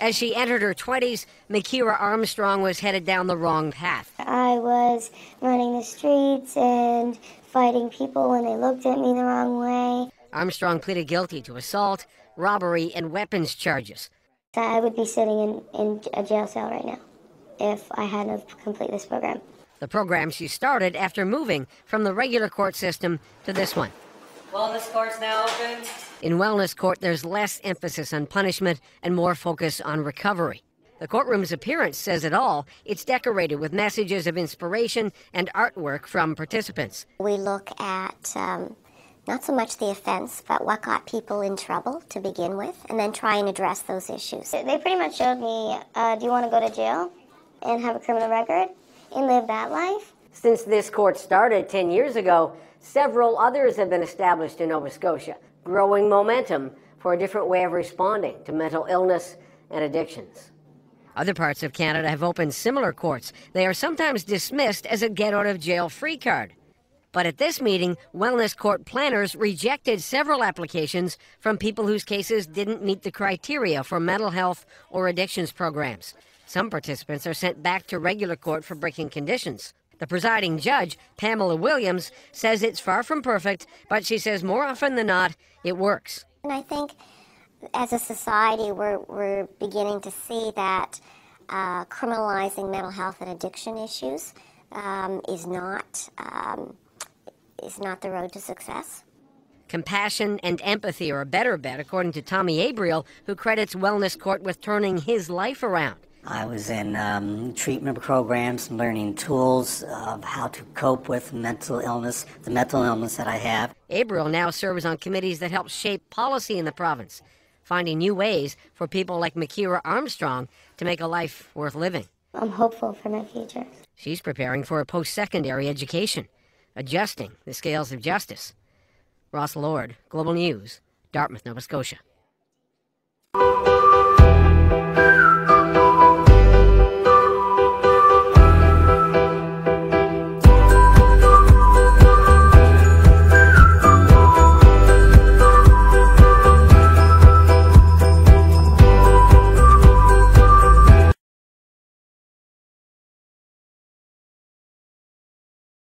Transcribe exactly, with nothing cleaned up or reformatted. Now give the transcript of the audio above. As she entered her twenties, Makira Armstrong was headed down the wrong path. I was running the streets and fighting people when they looked at me the wrong way. Armstrong pleaded guilty to assault, robbery, and weapons charges. I would be sitting in, in a jail cell right now if I hadn't completed this program. The program she started after moving from the regular court system to this one. Wellness Court's now open. In Wellness Court, there's less emphasis on punishment and more focus on recovery. The courtroom's appearance says it all. It's decorated with messages of inspiration and artwork from participants. We look at um, not so much the offense, but what got people in trouble to begin with, and then try and address those issues. They pretty much showed me, uh, do you want to go to jail and have a criminal record and live that life? Since this court started ten years ago, several others have been established in Nova Scotia, growing momentum for a different way of responding to mental illness and addictions. Other parts of Canada have opened similar courts. They are sometimes dismissed as a get-out-of-jail-free card. But at this meeting, Wellness Court planners rejected several applications from people whose cases didn't meet the criteria for mental health or addictions programs. Some participants are sent back to regular court for breaking conditions. The presiding judge, Pamela Williams, says it's far from perfect, but she says more often than not, it works. And I think as a society, we're, we're beginning to see that uh, criminalizing mental health and addiction issues um, is not, um, is not the road to success. Compassion and empathy are a better bet, according to Tommy Abriel, who credits Wellness Court with turning his life around. I was in um, treatment programs, learning tools of how to cope with mental illness, the mental illness that I have. Abriel now serves on committees that help shape policy in the province, finding new ways for people like Makira Armstrong to make a life worth living. I'm hopeful for my future. She's preparing for a post-secondary education, adjusting the scales of justice. Ross Lord, Global News, Dartmouth, Nova Scotia.